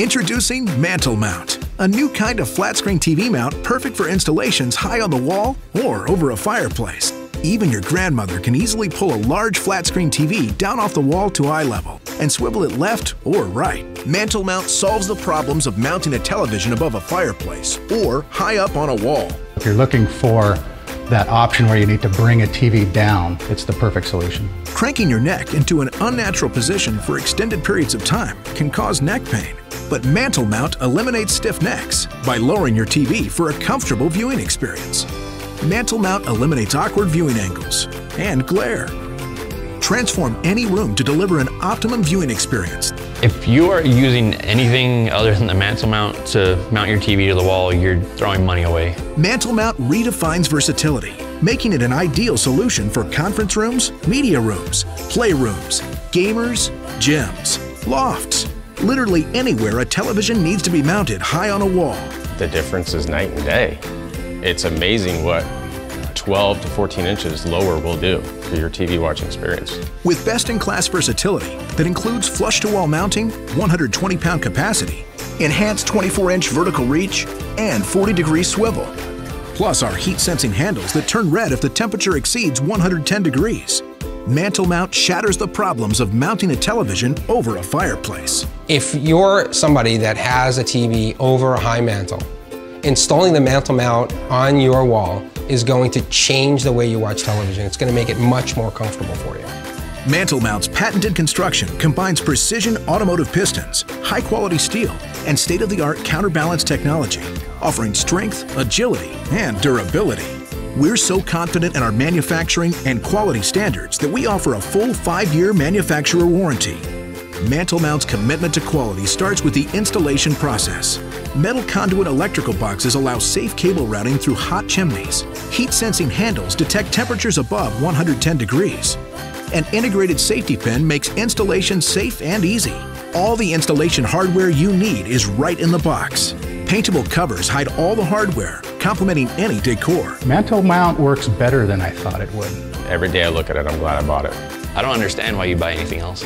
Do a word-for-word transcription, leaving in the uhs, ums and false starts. Introducing Mantle Mount, a new kind of flat-screen T V mount perfect for installations high on the wall or over a fireplace. Even your grandmother can easily pull a large flat-screen T V down off the wall to eye level and swivel it left or right. Mantle Mount solves the problems of mounting a television above a fireplace or high up on a wall. If you're looking for that option where you need to bring a T V down, it's the perfect solution. Cranking your neck into an unnatural position for extended periods of time can cause neck pain. But Mantle Mount eliminates stiff necks by lowering your T V for a comfortable viewing experience. Mantle Mount eliminates awkward viewing angles and glare. Transform any room to deliver an optimum viewing experience. If you are using anything other than the Mantle Mount to mount your T V to the wall, you're throwing money away. Mantle Mount redefines versatility, making it an ideal solution for conference rooms, media rooms, playrooms, gamers, gyms, lofts. Literally anywhere a television needs to be mounted high on a wall. The difference is night and day. It's amazing what twelve to fourteen inches lower will do for your T V watching experience. With best-in-class versatility that includes flush-to-wall mounting, one hundred twenty pound capacity, enhanced twenty-four inch vertical reach, and forty degree swivel. Plus our heat-sensing handles that turn red if the temperature exceeds one hundred ten degrees. Mantle Mount shatters the problems of mounting a television over a fireplace. If you're somebody that has a T V over a high mantle, installing the Mantle Mount on your wall is going to change the way you watch television. It's going to make it much more comfortable for you. Mantle Mount's patented construction combines precision automotive pistons, high-quality steel, and state-of-the-art counterbalance technology, offering strength, agility, and durability. We're so confident in our manufacturing and quality standards that we offer a full five year manufacturer warranty. Mantle Mount's commitment to quality starts with the installation process. Metal conduit electrical boxes allow safe cable routing through hot chimneys. Heat-sensing handles detect temperatures above one hundred ten degrees. An integrated safety pin makes installation safe and easy. All the installation hardware you need is right in the box. Paintable covers hide all the hardware, complementing any decor. Mantle Mount works better than I thought it would. Every day I look at it, I'm glad I bought it. I don't understand why you buy anything else.